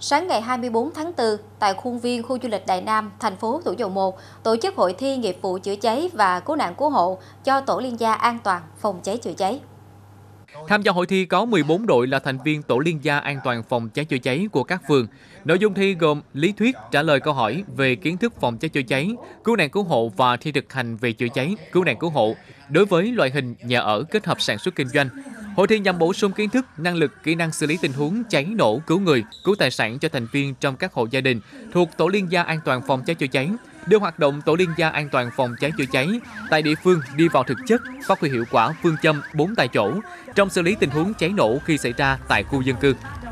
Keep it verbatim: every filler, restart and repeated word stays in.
Sáng ngày hai mươi tư tháng tư, tại khuôn viên khu du lịch Đại Nam, thành phố Thủ Dầu Một, tổ chức hội thi nghiệp vụ chữa cháy và cứu nạn cứu hộ cho tổ liên gia an toàn phòng cháy chữa cháy. Tham gia hội thi có mười bốn đội là thành viên tổ liên gia an toàn phòng cháy chữa cháy của các phường. Nội dung thi gồm lý thuyết, trả lời câu hỏi về kiến thức phòng cháy chữa cháy, cứu nạn cứu hộ và thi thực hành về chữa cháy, cứu nạn cứu hộ đối với loại hình nhà ở kết hợp sản xuất kinh doanh. Hội thi nhằm bổ sung kiến thức, năng lực, kỹ năng xử lý tình huống cháy nổ, cứu người, cứu tài sản cho thành viên trong các hộ gia đình thuộc tổ liên gia an toàn phòng cháy chữa cháy, đưa hoạt động tổ liên gia an toàn phòng cháy chữa cháy tại địa phương đi vào thực chất, phát huy hiệu quả phương châm bốn tại chỗ trong xử lý tình huống cháy nổ khi xảy ra tại khu dân cư.